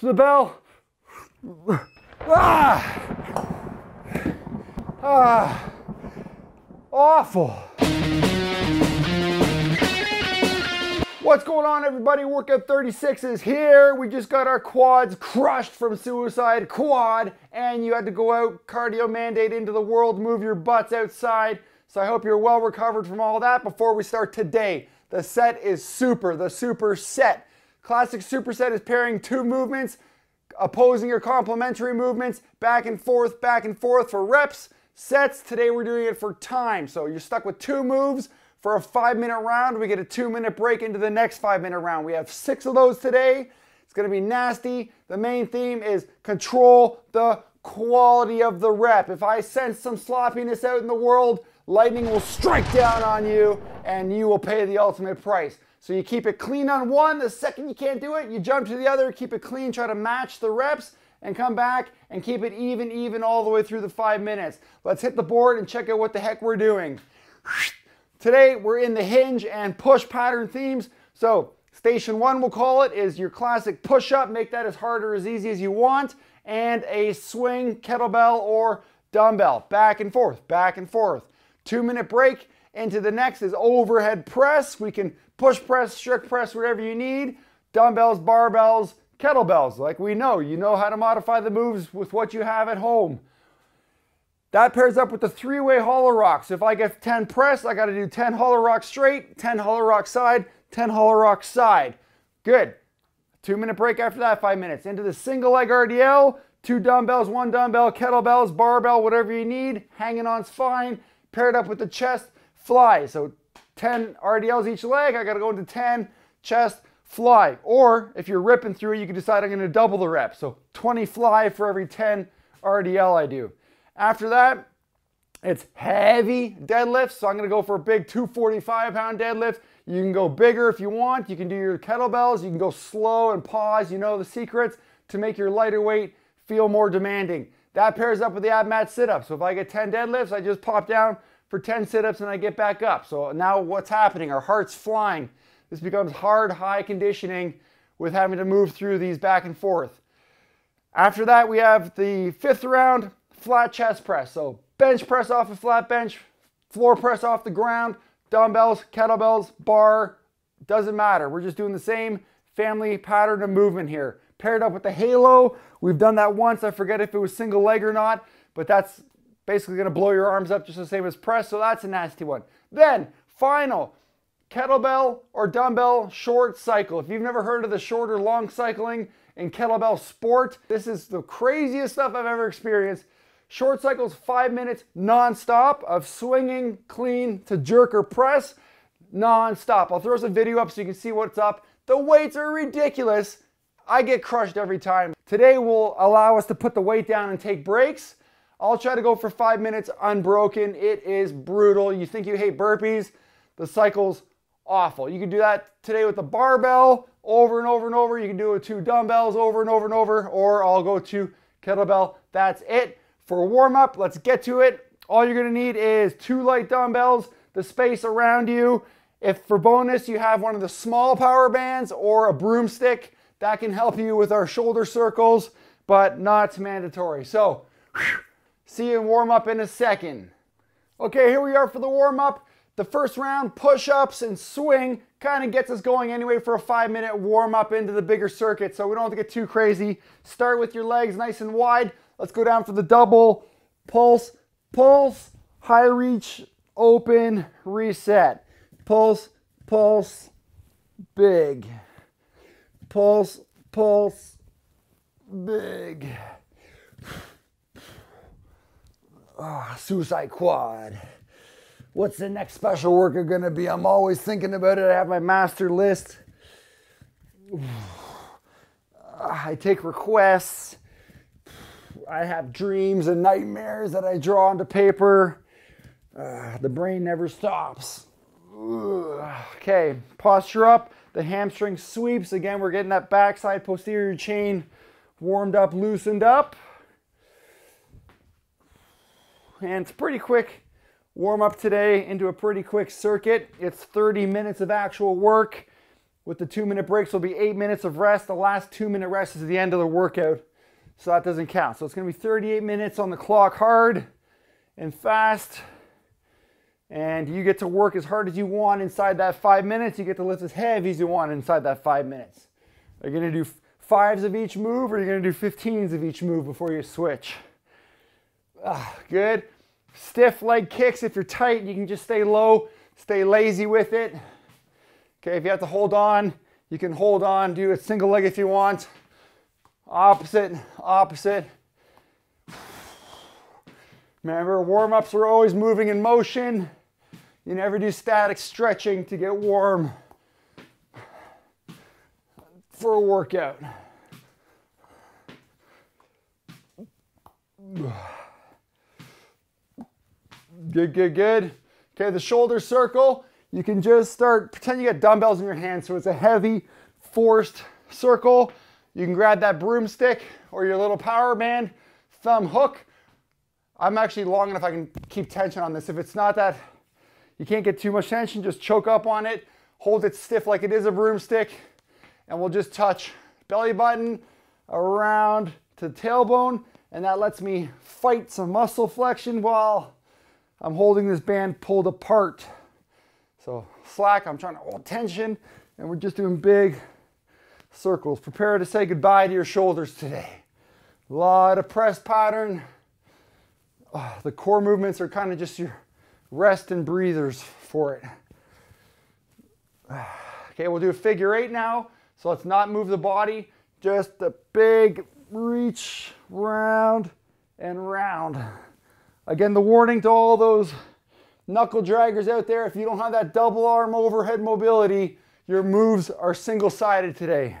to the bell. Ah! Ah! Awful. What's going on, everybody? Workout 36 is here. We just got our quads crushed from Suicide Quad, and you had to go out, cardio mandate into the world, move your butts outside. So I hope you're well recovered from all that. Before we start today, the set is the super set. Classic superset is pairing two movements, opposing or complementary movements, back and forth for reps. Sets, today we're doing it for time. So you're stuck with two moves. For a 5-minute round, we get a 2-minute break into the next 5-minute round. We have 6 of those today. It's gonna be nasty. The main theme is control the quality of the rep. If I sense some sloppiness out in the world, lightning will strike down on you and you will pay the ultimate price. So you keep it clean on one. The second you can't do it, you jump to the other, keep it clean, try to match the reps, and come back and keep it even all the way through the 5 minutes. Let's hit the board and check out what the heck we're doing. Today, we're in the hinge and push pattern themes. So station one, we'll call it, is your classic push-up. Make that as hard or as easy as you want. And a swing, kettlebell, or dumbbell. Back and forth, back and forth. 2-minute break. Into the next is overhead press. We can push press, strict press, whatever you need. Dumbbells, barbells, kettlebells. Like we know, you know how to modify the moves with what you have at home. That pairs up with the 3-way hollow rock. So if I get 10 press, I gotta do 10 hollow rock straight, 10 hollow rock side, 10 hollow rock side. Good. 2-minute break after that, 5 minutes. Into the single leg RDL, 2 dumbbells, 1 dumbbell, kettlebells, barbell, whatever you need. Hanging on's fine. Paired up with the chest fly. So 10 RDLs each leg, I gotta go into 10 chest fly. Or if you're ripping through it, you can decide I'm gonna double the rep. So 20 fly for every 10 RDL I do. After that, it's heavy deadlifts. So I'm gonna go for a big 245-pound deadlift. You can go bigger if you want. You can do your kettlebells. You can go slow and pause. You know the secrets to make your lighter weight feel more demanding. That pairs up with the ab mat sit-ups. So if I get 10 deadlifts, I just pop down for 10 sit-ups and I get back up. So now what's happening? Our heart's flying. This becomes hard, high conditioning with having to move through these back and forth. After that, we have the 5th round. Flat chest press. So bench press off a flat bench, floor press off the ground, dumbbells, kettlebells, bar, doesn't matter. We're just doing the same family pattern of movement here. Paired up with the halo. We've done that once. I forget if it was single leg or not, but that's basically gonna blow your arms up just the same as press. So that's a nasty one. Then final, kettlebell or dumbbell short cycle. If you've never heard of the short or long cycling in kettlebell sport, this is the craziest stuff I've ever experienced. Short cycles, 5 minutes non-stop of swinging clean to jerk or press non-stop. I'll throw some video up so you can see what's up. The weights are ridiculous. I get crushed every time. Today will allow us to put the weight down and take breaks. I'll try to go for 5 minutes unbroken. It is brutal. You think you hate burpees? The cycle's awful. You can do that today with the barbell over and over and over. You can do it with 2 dumbbells over and over and over, or I'll go to kettlebell. That's it. For a warm-up, let's get to it. All you're gonna need is 2 light dumbbells, the space around you. If for bonus you have one of the small power bands or a broomstick, that can help you with our shoulder circles, but not mandatory. So, see you in warm-up in a second. Okay, here we are for the warm-up. The first round, push-ups and swing, kind of gets us going anyway for a 5-minute warm-up into the bigger circuit, so we don't have to get too crazy. Start with your legs nice and wide. Let's go down for the double, pulse, pulse, high reach, open, reset. Pulse, pulse, big. Pulse, pulse, big. Oh, suicide quad. What's the next special workout gonna be? I'm always thinking about it. I have my master list. I take requests. I have dreams and nightmares that I draw onto paper. The brain never stops. Ugh. Okay, posture up. The hamstring sweeps. Again, we're getting that backside posterior chain warmed up, loosened up. And it's pretty quick warm up today into a pretty quick circuit. It's 30 minutes of actual work. With the 2-minute breaks, there'll be 8 minutes of rest. The last 2-minute rest is the end of the workout, so that doesn't count. So it's going to be 38 minutes on the clock, hard and fast. And you get to work as hard as you want inside that 5 minutes. You get to lift as heavy as you want inside that 5 minutes. Are you going to do 5s of each move, or are you going to do 15s of each move before you switch? Good. Stiff leg kicks. If you're tight, you can just stay low, stay lazy with it. Okay, if you have to hold on, you can hold on, do a single leg if you want. Opposite, opposite. Remember, warm-ups are always moving in motion. You never do static stretching to get warm for a workout. Good, good, good. Okay, the shoulder circle, you can just start, pretend you got dumbbells in your hand, so it's a heavy, forced circle. You can grab that broomstick or your little power band, thumb hook. I'm actually long enough I can keep tension on this. If it's not that, you can't get too much tension, just choke up on it, hold it stiff like it is a broomstick, and we'll just touch belly button around to tailbone, and that lets me fight some muscle flexion while I'm holding this band pulled apart. So slack, I'm trying to hold tension, and we're just doing big circles. Prepare to say goodbye to your shoulders today. A lot of press pattern. The core movements are kind of just your rest and breathers for it. Okay, we'll do a figure eight now. So let's not move the body, just a big reach, round and round. Again, the warning to all those knuckle draggers out there, if you don't have that double arm overhead mobility, your moves are single-sided today.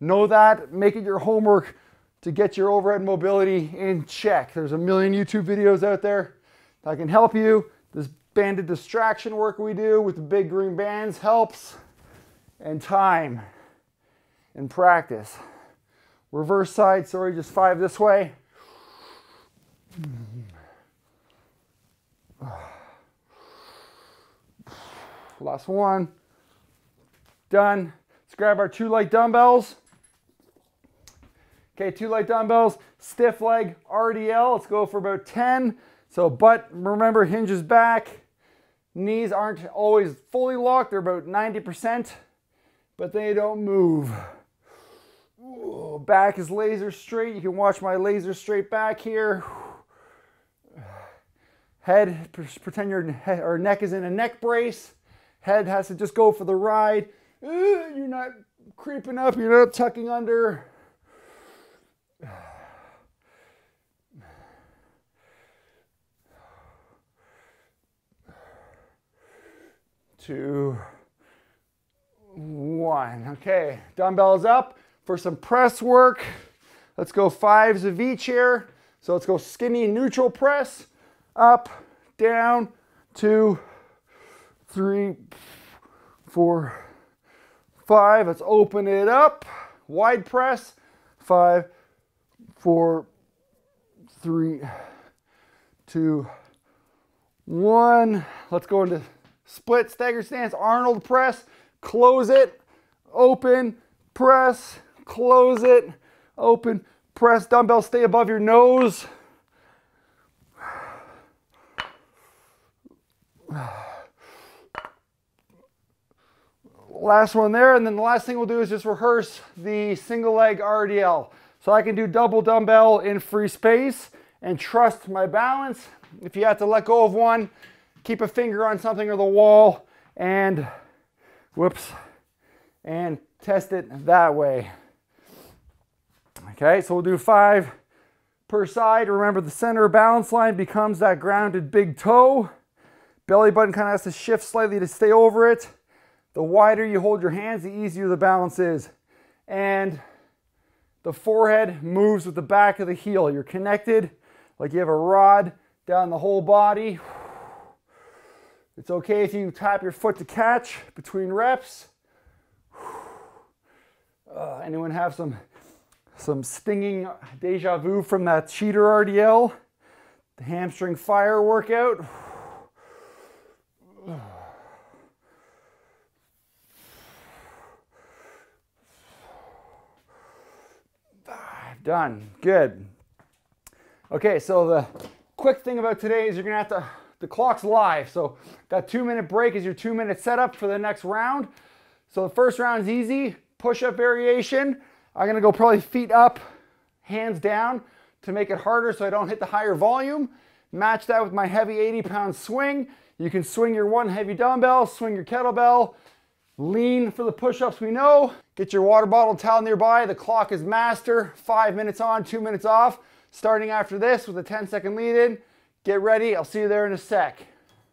Know that, make it your homework to get your overhead mobility in check. There's a million YouTube videos out there that can help you. This banded distraction work we do with the big green bands helps, and time and practice. Reverse side, sorry, just 5 this way. Last one, done. Let's grab our 2 light dumbbells. Okay, 2 light dumbbells, stiff leg, RDL. Let's go for about 10. So butt, remember, hinges back. Knees aren't always fully locked. They're about 90%, but they don't move. Ooh, back is laser straight. You can watch my laser straight back here. Head, pretend your head, or neck is in a neck brace. Head has to just go for the ride. You're not creeping up. You're not tucking under. Two, one. Okay, dumbbells up for some press work. Let's go 5s of each here. So let's go skinny neutral press. Up, down, 2, 3, 4, 5. Let's open it up. Wide press. 5, 4, 3, 2, 1. Let's go into split staggered stance, Arnold press, close it, open, press, close it, open, press. Dumbbell stay above your nose. Last one there, and then the last thing we'll do is just rehearse the single leg RDL. So I can do double dumbbell in free space and trust my balance. If you have to let go of one, keep a finger on something or the wall and whoops, and test it that way. Okay, so we'll do 5 per side. Remember, the center balance line becomes that grounded big toe. Belly button kind of has to shift slightly to stay over it. The wider you hold your hands, the easier the balance is. And the forehead moves with the back of the heel. You're connected like you have a rod down the whole body. It's okay if you tap your foot to catch between reps. Anyone have some stinging deja vu from that cheater RDL? The hamstring fire workout? Done. Good. Okay, so the quick thing about today is you're going to have to, the clock's live, so that 2-minute break is your 2-minute setup for the next round. So the first round is easy, push-up variation. I'm going to go probably feet up, hands down to make it harder so I don't hit the higher volume. Match that with my heavy 80-pound swing. You can swing your one heavy dumbbell, swing your kettlebell, lean for the push-ups we know. Get your water bottle, towel nearby. The clock is master. 5 minutes on, 2 minutes off. Starting after this with a 10-second lead-in. Get ready. I'll see you there in a sec.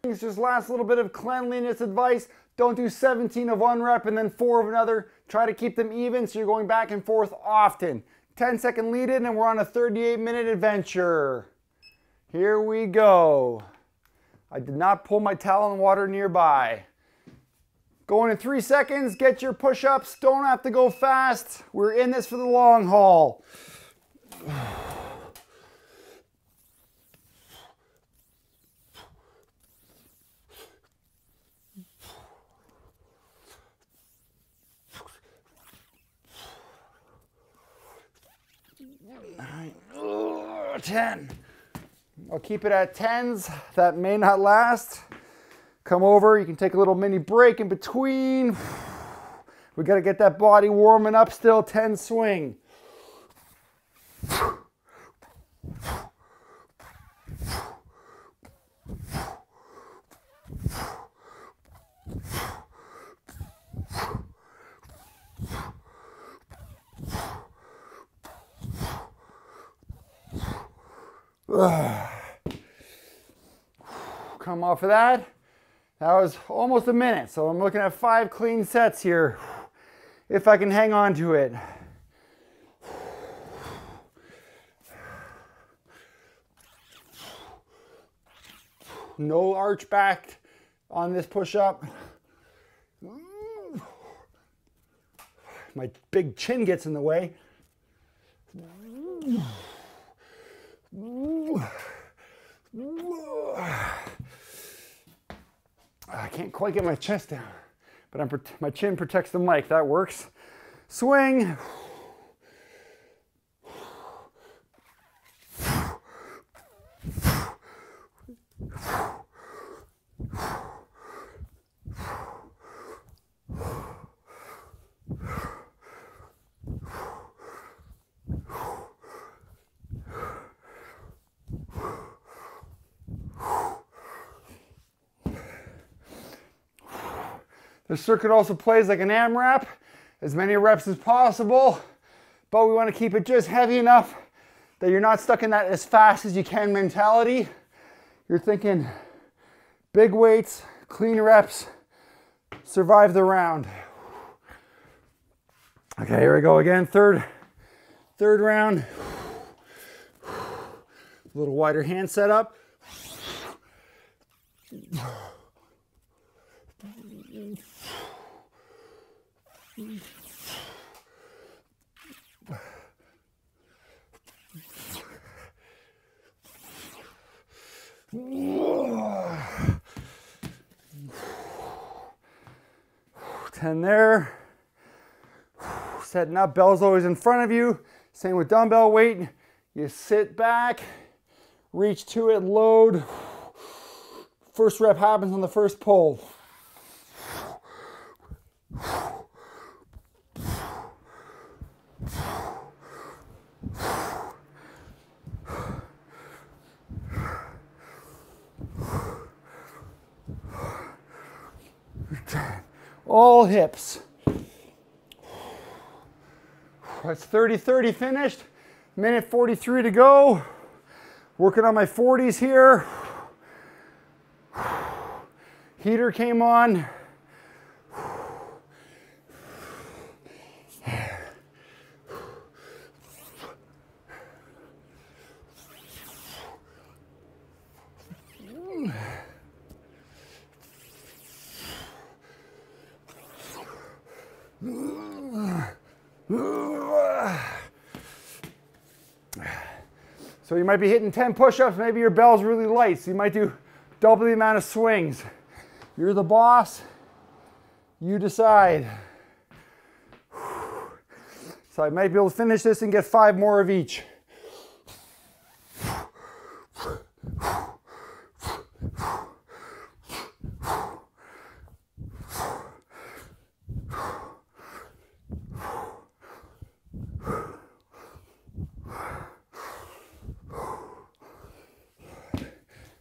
It's just last little bit of cleanliness advice. Don't do 17 of one rep and then 4 of another. Try to keep them even so you're going back and forth often. 10-second lead-in and we're on a 38-minute adventure. Here we go. I did not pull my towel and water nearby. Going in 3 seconds, get your push-ups. Don't have to go fast. We're in this for the long haul. Nine, 10. I'll keep it at 10s. That may not last. Come over, you can take a little mini break in between. We gotta get that body warming up still, 10 swing. Come off of that. That was almost a minute, so I'm looking at 5 clean sets here, if I can hang on to it. No arch back on this push-up. My big chin gets in the way. I can't quite get my chest down, but my chin protects the mic. That works. Swing. The circuit also plays like an AMRAP, as many reps as possible, but we want to keep it just heavy enough that you're not stuck in that as fast as you can mentality. You're thinking big weights, clean reps, survive the round. Okay, here we go again, third round. A little wider hand setup. Ten there. Setting up, bell's always in front of you. Same with dumbbell weight. You sit back, reach to it, load. First rep happens on the first pull. All hips. That's 30-30 finished. Minute 43 to go. Working on my 40s here. Heater came on. So you might be hitting 10 push-ups, maybe your bell's really light, so you might do double the amount of swings. You're the boss, you decide. So I might be able to finish this and get 5 more of each.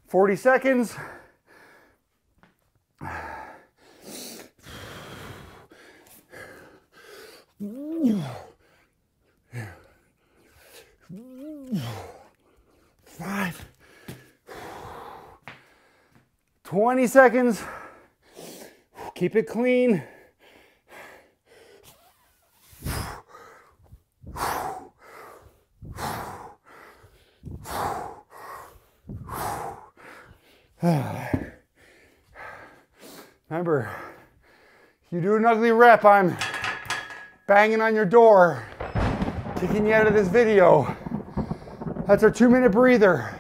Forty seconds. Five. 20 seconds. Keep it clean. 3 rep, I'm banging on your door, kicking you out of this video. That's our 2-minute breather.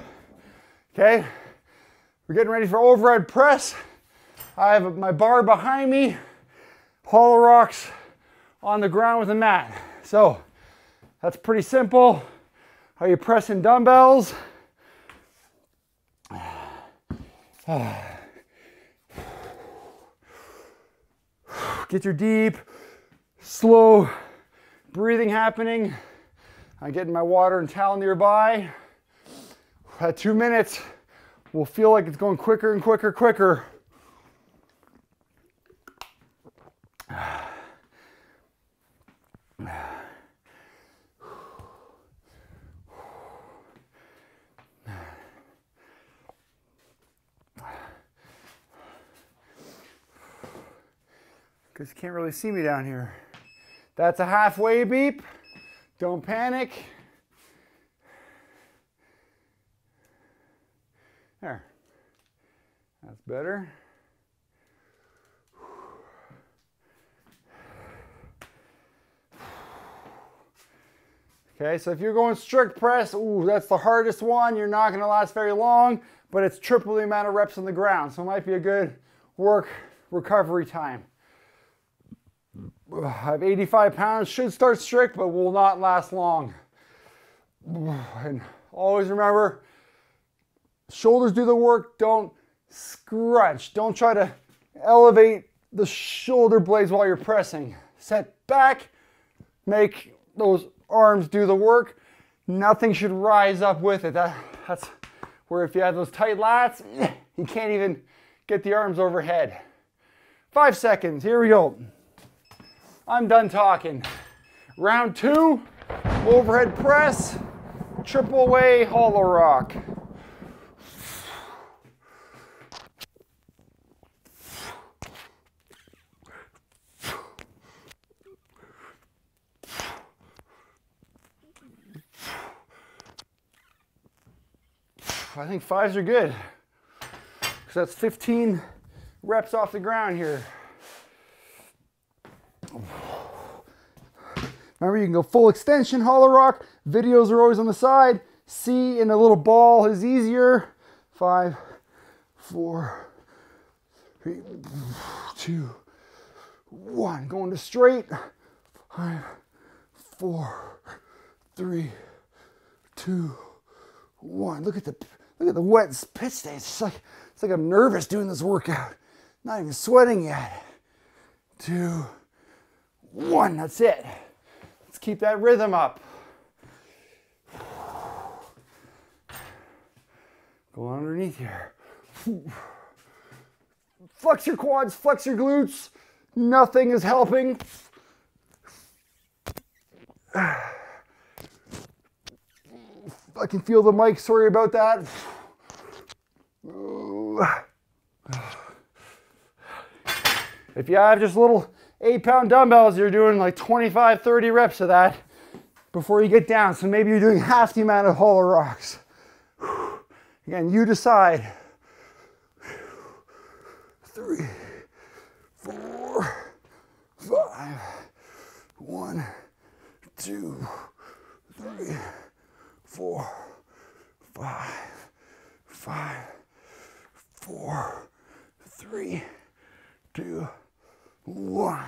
Okay, we're getting ready for overhead press. I have my bar behind me, hollow rocks on the ground with a mat. So that's pretty simple. Are you pressing dumbbells? Get your deep, slow breathing happening. I'm getting my water and towel nearby. At 2 minutes, we'll feel like it's going quicker and quicker, quicker. Because you can't really see me down here. That's a halfway beep. Don't panic. There. That's better. Okay, so if you're going strict press, ooh, that's the hardest one. You're not going to last very long, but it's triple the amount of reps on the ground. So it might be a good work recovery time. I have 85 pounds, should start strict, but will not last long. And always remember, shoulders do the work, don't scrunch. Don't try to elevate the shoulder blades while you're pressing. Set back, make those arms do the work. Nothing should rise up with it. That's where if you have those tight lats, you can't even get the arms overhead. 5 seconds, here we go. I'm done talking. Round 2, overhead press, triple way hollow rock. I think 5s are good, because that's 15 reps off the ground here. Remember, you can go full extension, hollow rock. Videos are always on the side. C in a little ball is easier. 5, 4, 3, 2, 1. Going to straight. 5, 4, 3, 2, 1. Look at the wet pit stains. It's like I'm nervous doing this workout. Not even sweating yet. 2, 1. That's it. Let's keep that rhythm up. Go underneath here. Flex your quads, flex your glutes. Nothing is helping. I can feel the mic, sorry about that. If you have just little 8-pound dumbbells, you're doing like 25, 30 reps of that before you get down. So maybe you're doing half the amount of hollow rocks. Again, you decide. 3, 4, 5. 1, 2, 3, 4, 5. 5, 4, 3, 2, 1.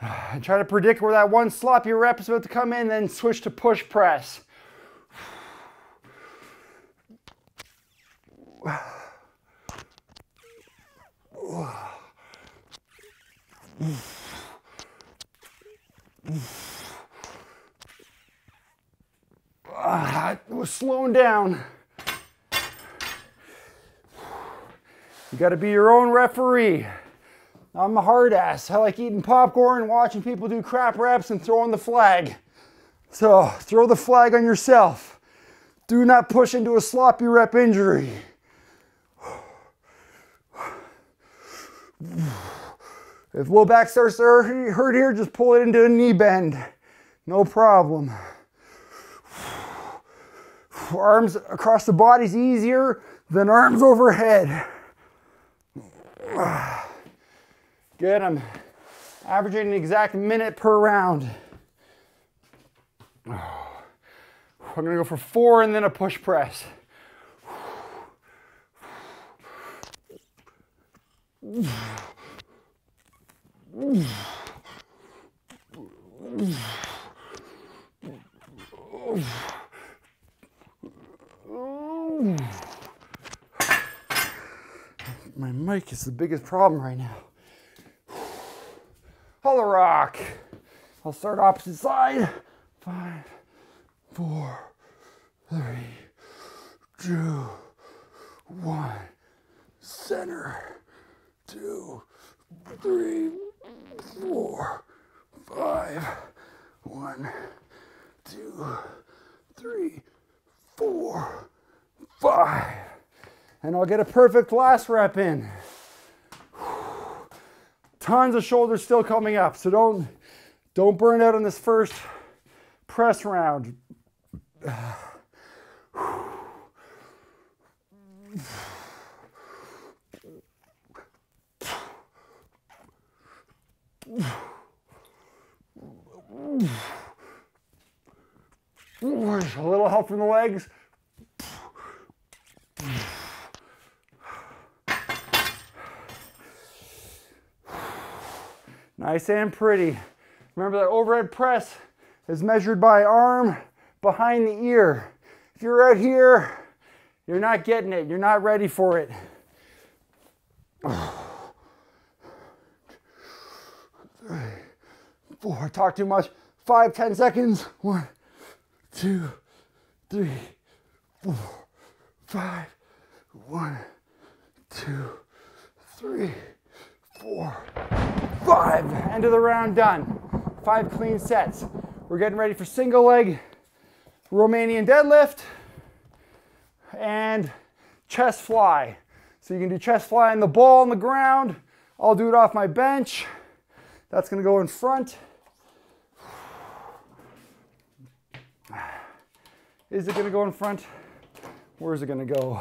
And try to predict where that one sloppy rep is about to come in, then switch to push press. It was slowing down. You got to be your own referee. I'm a hard ass. I like eating popcorn and watching people do crap reps and throwing the flag. So throw the flag on yourself. Do not push into a sloppy rep injury. If low back starts to hurt here, just pull it into a knee bend. No problem. Arms across the body is easier than arms overhead. Good, I'm averaging an exact minute per round. I'm gonna go for 4 and then a push press. My mic is the biggest problem right now. Hollow rock. I'll start opposite side. 5, 4, 3, 2, 1. Center. 2, 3, 4, 5. 1, 2, 3, 4, 5. And I'll get a perfect last rep in. Tons of shoulders still coming up, so don't burn out on this first press round. A little help from the legs. Nice and pretty. Remember that overhead press is measured by arm behind the ear. If you're out here, you're not getting it. You're not ready for it. 3, 4, talk too much. 5, 10 seconds. 1, 2, 3, 4, 5. 1, 2, 3, 4, 5. End of the round done. 5 clean sets. We're getting ready for single leg Romanian deadlift and chest fly. So you can do chest fly on the ball on the ground. I'll do it off my bench. That's gonna go in front. Is it gonna go in front? Where is it gonna go?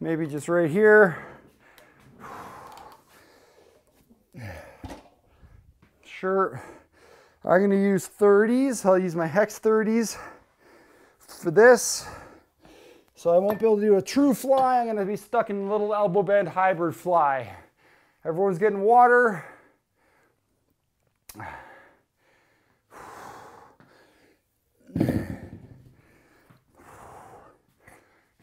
Maybe just right here. Sure. I'm going to use 30s. I'll use my hex 30s for this. So I won't be able to do a true fly. I'm going to be stuck in a little elbow bend hybrid fly. Everyone's getting water.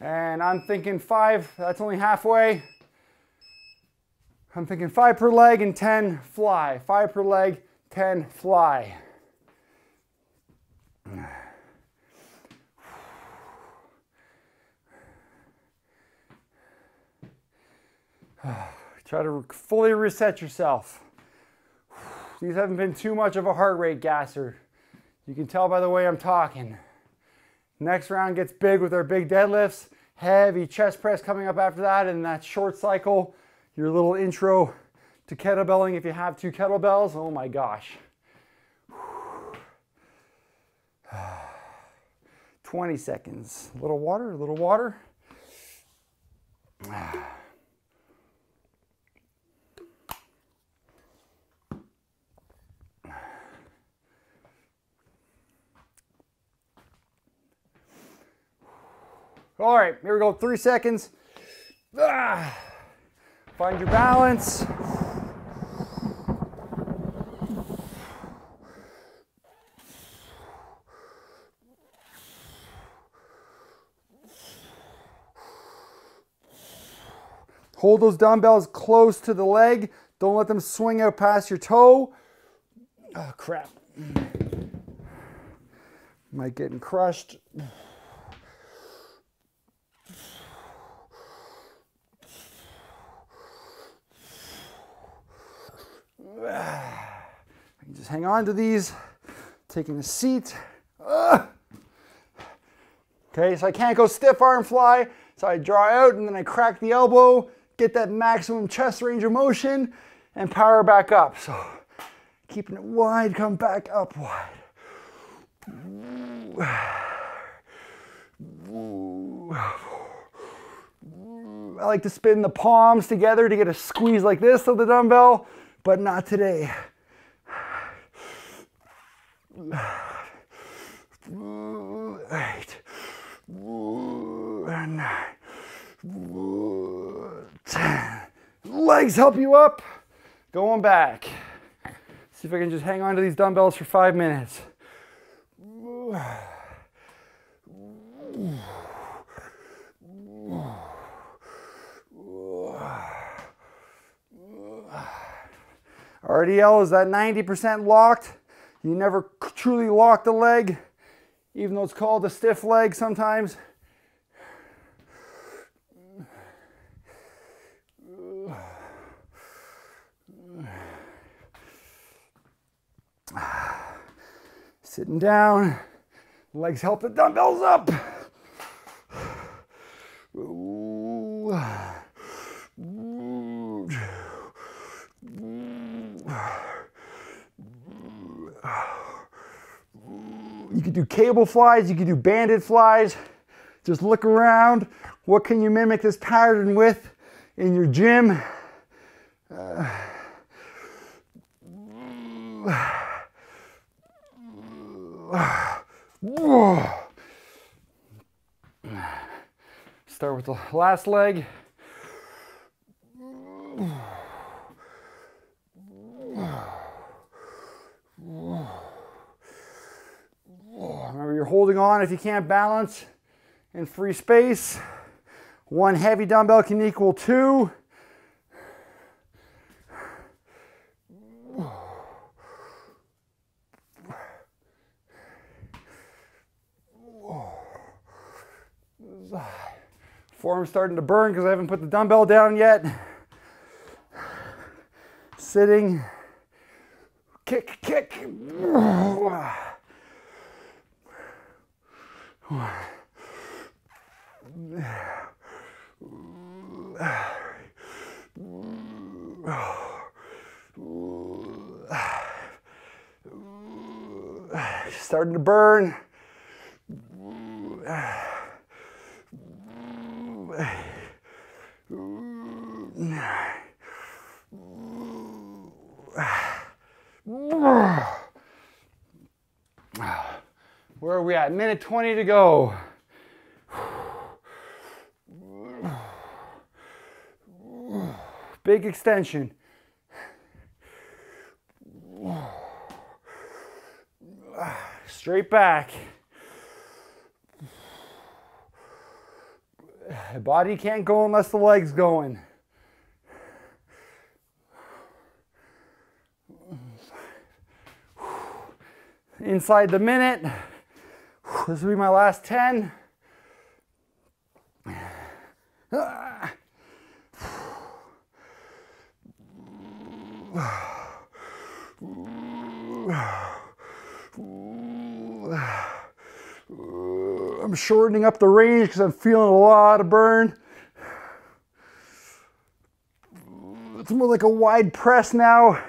And I'm thinking 5. That's only halfway. I'm thinking 5 per leg and 10 fly. 5 per leg, 10 fly. Try to fully reset yourself. These haven't been too much of a heart rate gasser. You can tell by the way I'm talking. Next round gets big with our big deadlifts. Heavy chest press coming up after that, and that short cycle. Your little intro to kettlebelling if you have 2 kettlebells. Oh my gosh. 20 seconds. A little water, a little water. All right, here we go. 3 seconds. Find your balance. Hold those dumbbells close to the leg. Don't let them swing out past your toe. Oh, crap. Am I getting crushed? I can just hang on to these. Taking a seat. Okay, so I can't go stiff arm fly. So I draw out and then I crack the elbow, get that maximum chest range of motion, and power back up. So keeping it wide, come back up wide. I like to spin the palms together to get a squeeze like this of the dumbbell, but not today. Eight. 9, 10. Legs help you up. Going back. See if I can just hang on to these dumbbells for 5 minutes. RDL is that 90% locked. You never truly lock the leg, even though it's called a stiff leg sometimes. Sitting down, legs help the dumbbells up. You could do cable flies, you could do banded flies. Just look around. What can you mimic this pattern with in your gym? Start with the last leg. Remember, you're holding on if you can't balance in free space. One heavy dumbbell can equal 2. Forearm's starting to burn because I haven't put the dumbbell down yet. Sitting. Kick, kick. 1. Starting to burn. 9. Where are we at? Minute 20 to go. Big extension. Straight back. The body can't go unless the leg's going. Inside the minute. This will be my last 10. I'm shortening up the range because I'm feeling a lot of burn. It's more like a wide press now.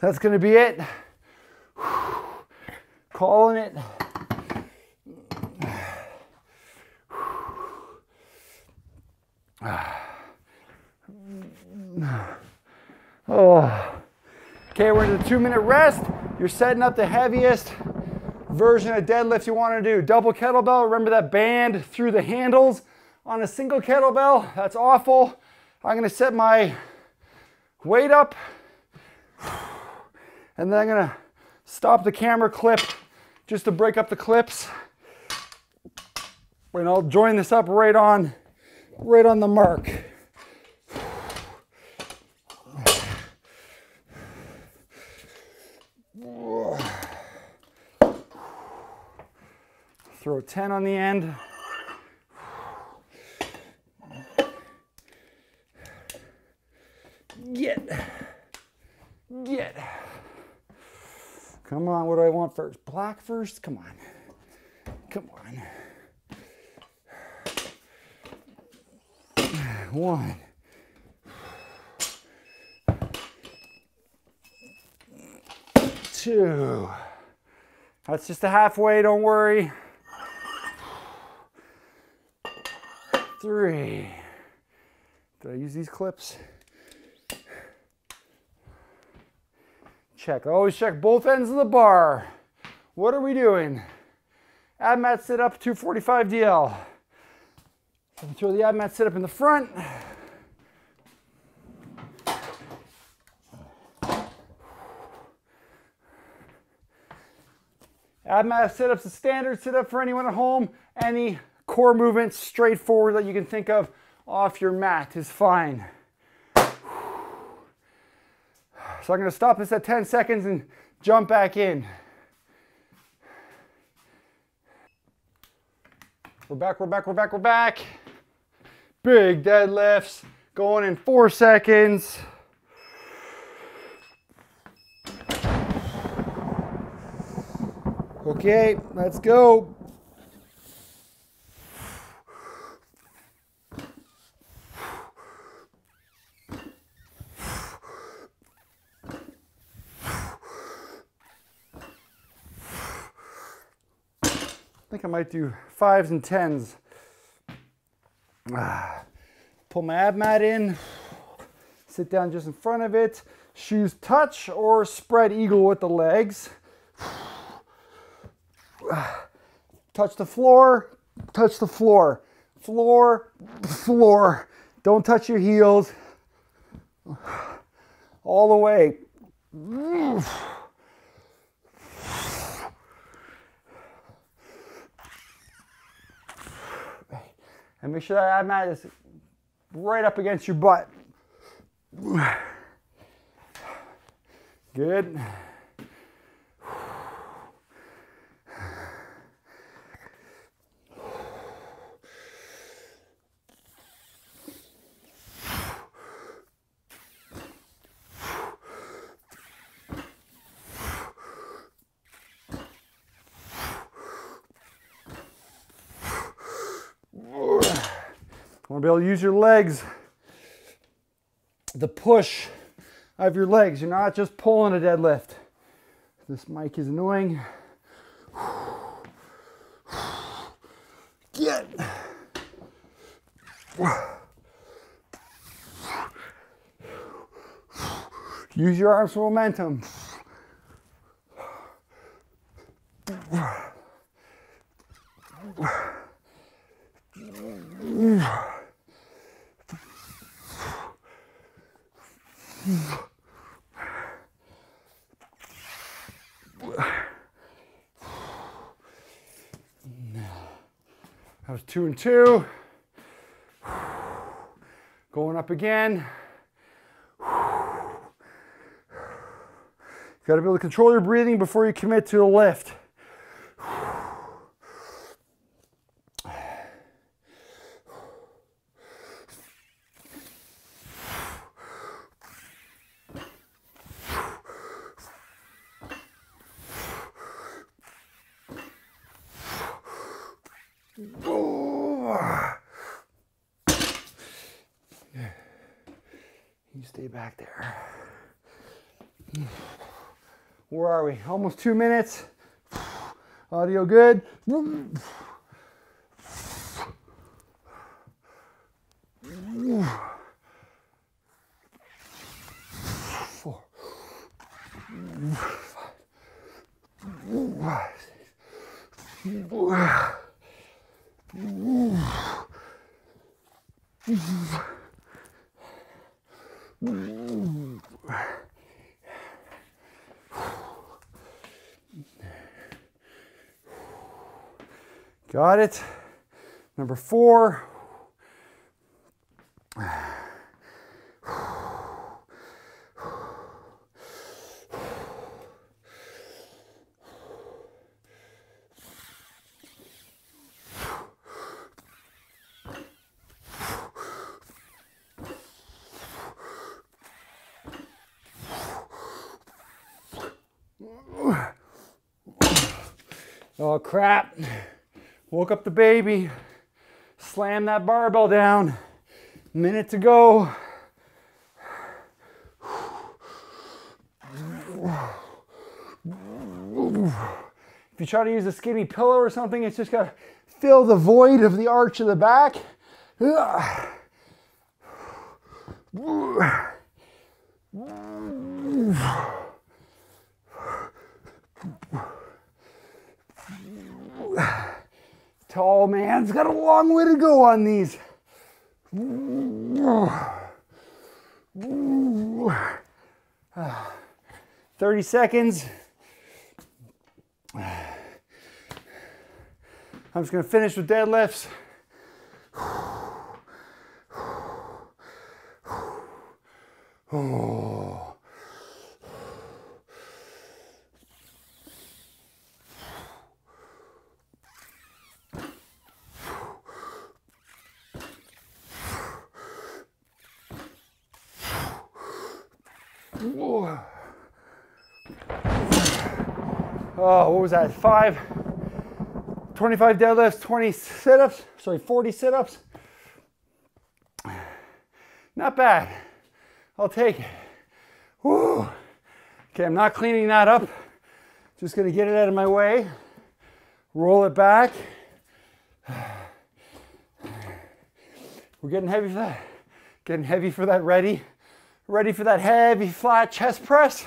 That's going to be it. Calling it. Oh. Okay, we're in the 2-minute rest. You're setting up the heaviest version of deadlift you want to do. Double kettlebell, remember that band through the handles. On a single kettlebell, that's awful. I'm going to set my weight up. And then I'm gonna stop the camera clip just to break up the clips. And I'll join this up right on the mark. Throw 10 on the end. Get. Come on, what do I want first? Black first? Come on. Come on. 1. 2. That's just a halfway, don't worry. 3. Did I use these clips? Check. Always check both ends of the bar. What are we doing? Ab mat sit up 245 DL. Throw the ab mat sit up in the front. Ab mat sit up's a standard sit up for anyone at home. Any core movements straightforward that you can think of off your mat is fine. So I'm going to stop this at 10 seconds and jump back in. We're back. Big deadlifts going in 4 seconds. Okay, let's go. I think I might do 5s and 10s. Pull my ab mat in, sit down just in front of it, shoes touch or spread eagle with the legs. Touch the floor. Don't touch your heels. All the way. And make sure that ab mat is right up against your butt. Good. Be able to use your legs, the push of your legs. You're not just pulling a deadlift. This mic is annoying. Get. Use your arms for momentum. That was 2 and 2. Going up again. You gotta be able to control your breathing before you commit to a lift. You stay back there. Where are we? Almost 2 minutes. Audio good. Got it. Number four. Oh crap, woke up the baby, slammed that barbell down, minute to go. If you try to use a skinny pillow or something, it's just gotta fill the void of the arch of the back. Tall man's got a long way to go on these. Ooh. 30 seconds. I'm just going to finish with deadlifts. Oh. Oh, what was that? 25 deadlifts, 20 sit-ups, sorry, 40 sit-ups. Not bad. I'll take it. Woo. Okay, I'm not cleaning that up. Just gonna get it out of my way. Roll it back. We're getting heavy for that. Getting heavy for that, ready. Ready for that heavy, flat chest press.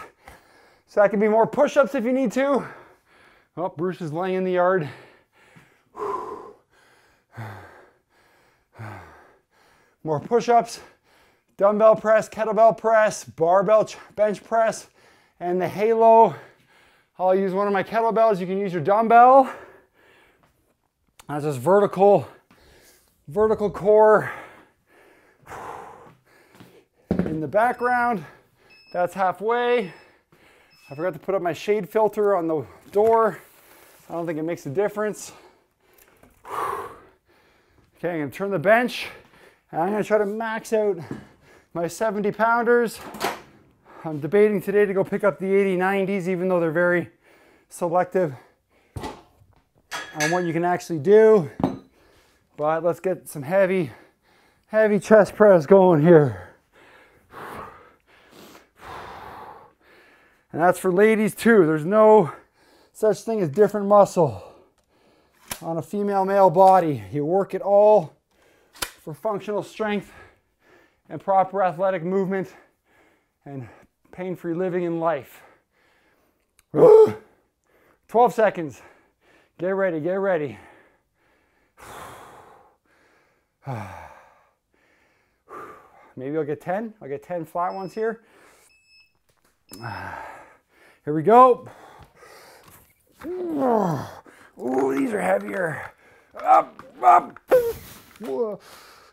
So that can be more push-ups if you need to. Oh, Bruce is laying in the yard. More push-ups, dumbbell press, kettlebell press, barbell bench press, and the halo. I'll use one of my kettlebells. You can use your dumbbell. That's just vertical core. In the background, that's halfway. I forgot to put up my shade filter on the door. I don't think it makes a difference. Okay, I'm gonna turn the bench and I'm gonna try to max out my 70 pounders. I'm debating today to go pick up the 80, 90s, even though they're very selective on what you can actually do. But let's get some heavy chest press going here. And that's for ladies too. There's no such thing as different muscle on a female-male body. You work it all for functional strength and proper athletic movement and pain-free living in life. 12 seconds. Get ready, get ready. Maybe I'll get 10. I'll get 10 flat ones here. Here we go. Ooh, these are heavier. Up, up.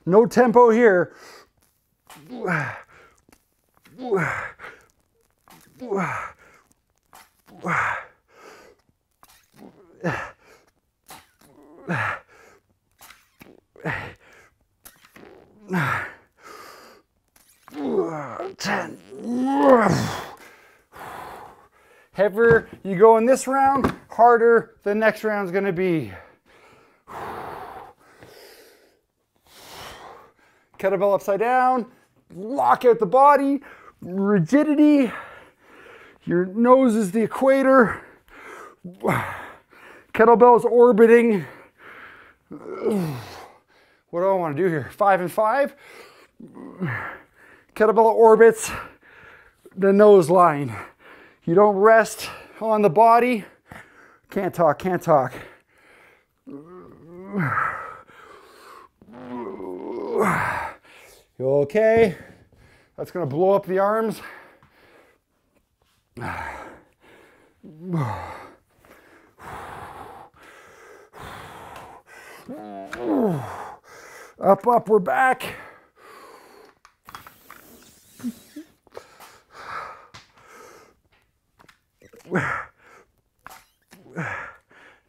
No tempo here. Ten. Heavier you go in this round, harder the next round's gonna be. Kettlebell upside down, lock out the body, rigidity. Your nose is the equator. Kettlebell's orbiting. What do I wanna do here? 5 and 5. Kettlebell orbits the nose line. You don't rest on the body. Can't talk, can't talk. You okay? That's gonna blow up the arms. Up, up, we're back.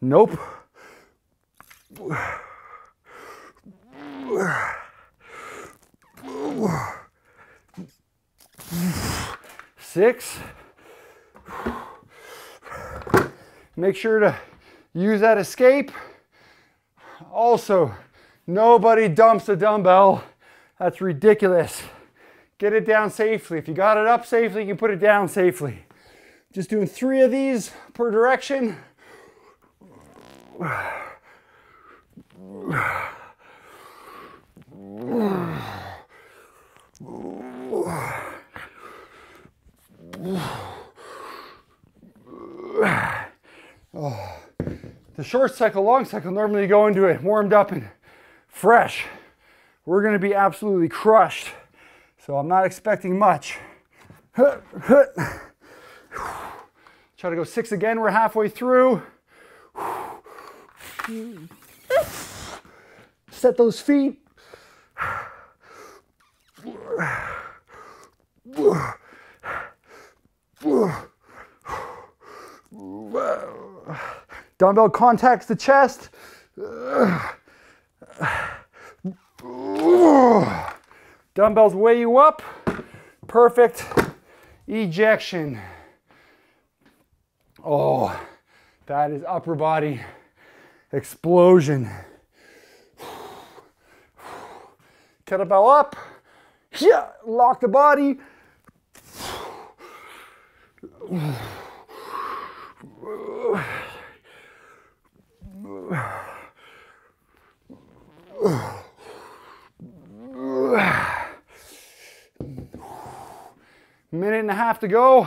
Nope. Six. Make sure to use that escape. Also, nobody dumps a dumbbell. That's ridiculous. Get it down safely. If you got it up safely, you can put it down safely. Just doing 3 of these per direction. Oh. The short cycle, long cycle, normally you go into it warmed up and fresh. We're going to be absolutely crushed, so I'm not expecting much. Try to go 6 again, we're halfway through. Set those feet. Dumbbell contacts the chest. Dumbbells weigh you up. Perfect ejection. Oh, that is upper body explosion. Kettlebell up. Yeah, lock the body. Minute and a half to go.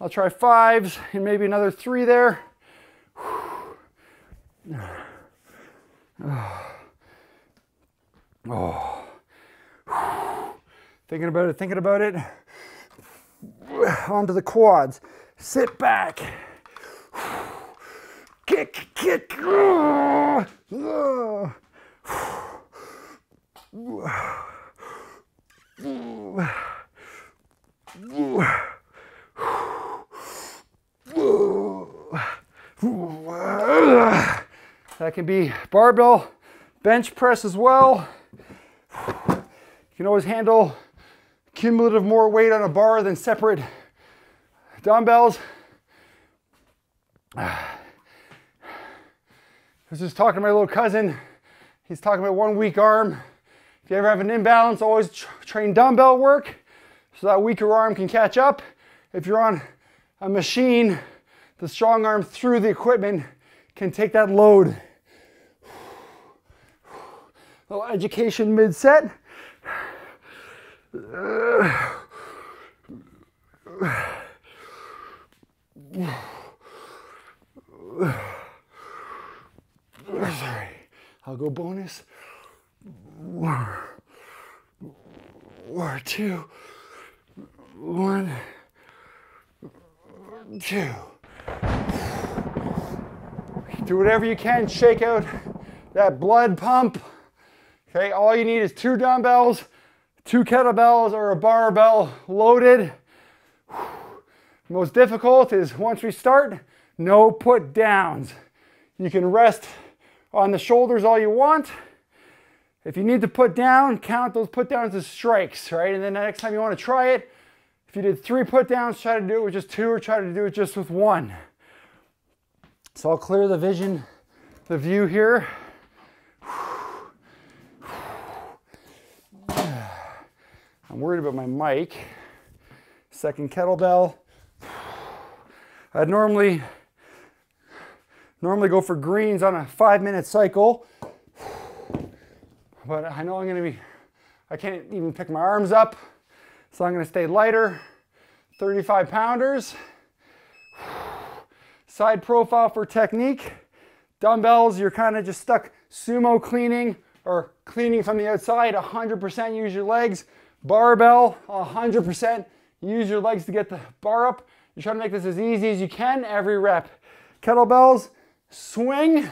I'll try 5s and maybe another 3 there. Oh. Thinking about it, thinking about it. Onto the quads. Sit back. Kick, kick. That can be barbell bench press as well. You can always handle cumulative more weight on a bar than separate dumbbells. I was just talking to my little cousin. He's talking about one weak arm. If you ever have an imbalance, always train dumbbell work so that weaker arm can catch up. If you're on a machine, the strong arm through the equipment can take that load. Little education mid-set. Sorry, I'll go bonus. 1, 2, 1, 2. Do whatever you can, shake out that blood pump. Okay, all you need is 2 dumbbells, 2 kettlebells or a barbell loaded. Most difficult is once we start, no put downs. You can rest on the shoulders all you want. If you need to put down, count those put downs as strikes, right? And then the next time you want to try it, if you did 3 put downs, try to do it with just 2 or try to do it just with 1. So I'll clear the vision, the view here. I'm worried about my mic. Second kettlebell. I'd normally go for greens on a 5-minute cycle. But I know I can't even pick my arms up, so I'm gonna stay lighter. 35 pounders. Side profile for technique. Dumbbells, you're kind of just stuck sumo cleaning or cleaning from the outside. 100% use your legs. Barbell, 100% use your legs to get the bar up. You try to make this as easy as you can every rep. Kettlebells, swing.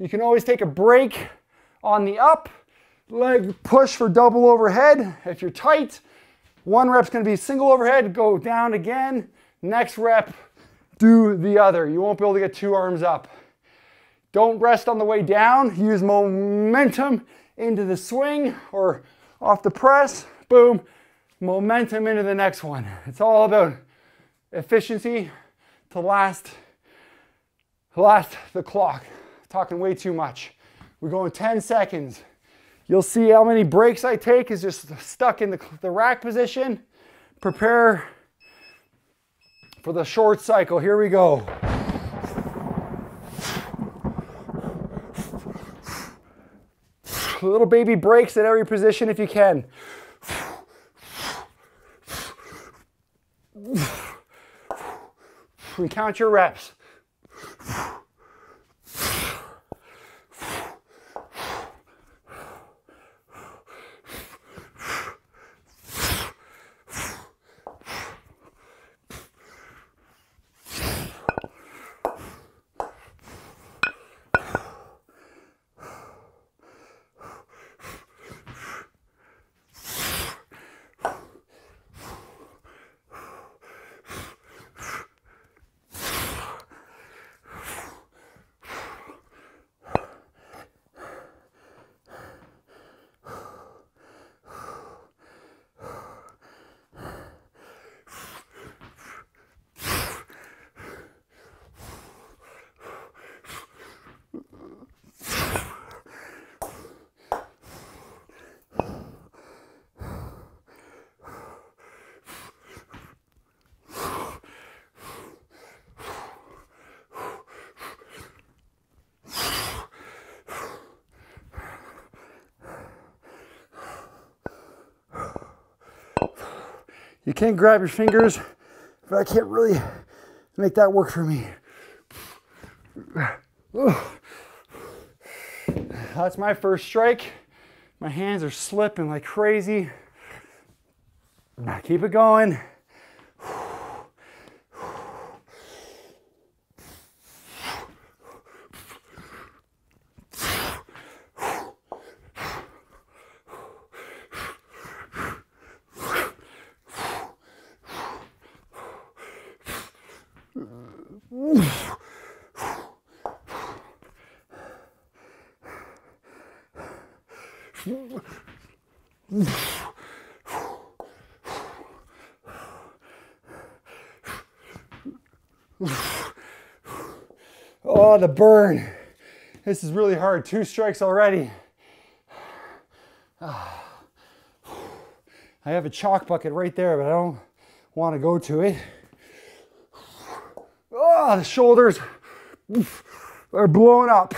You can always take a break on the up, leg push for double overhead. If you're tight, one rep's gonna be single overhead, go down again, next rep, do the other. You won't be able to get two arms up. Don't rest on the way down, use momentum into the swing or off the press, boom, momentum into the next one. It's all about efficiency to last the clock. I'm talking way too much. We're going 10 seconds. You'll see how many breaks I take is just stuck in the rack position. Prepare for the short cycle. Here we go. Little baby breaks at every position if you can. And count your reps. You can't grab your fingers, but I can't really make that work for me. That's my first strike. My hands are slipping like crazy. Now keep it going. Oh, the burn. This is really hard. Two strikes already. I have a chalk bucket right there, but I don't want to go to it. Oh, the shoulders are blown up.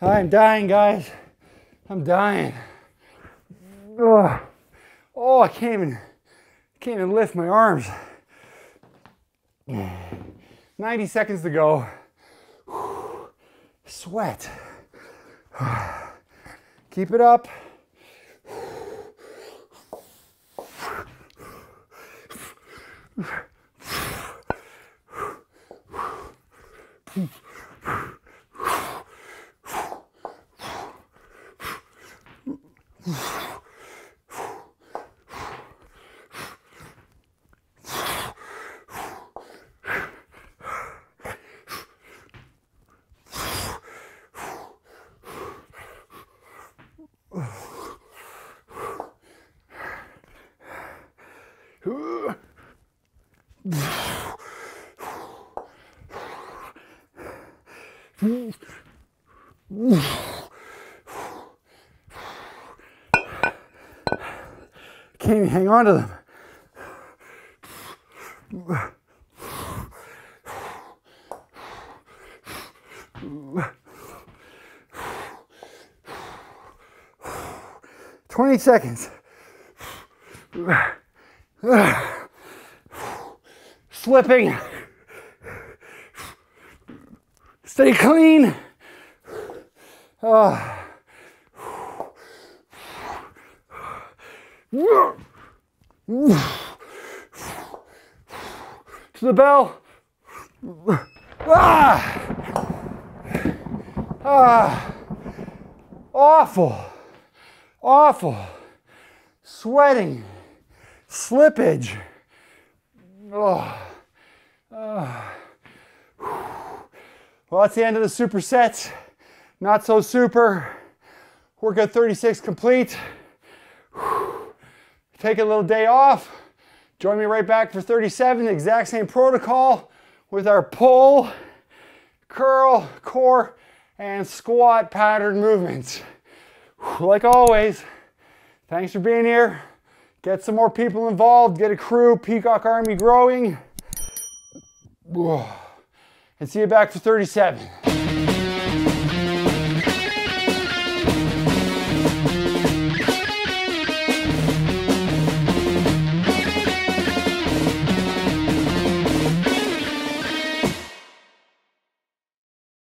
I'm dying, guys. I'm dying. Ugh. Oh, I can't even lift my arms. 90 seconds to go. Sweat. Keep it up. Can you hang on to them? . 20 seconds. Slipping. Stay clean. To the bell. Awful, sweating, slippage. Well, that's the end of the supersets. Not so super. Workout 36 complete. Take a little day off. Join me right back for 37, the exact same protocol with our pull, curl, core, and squat pattern movements. Like always, thanks for being here. Get some more people involved, get a crew, Peacock Army growing. And see you back for 37.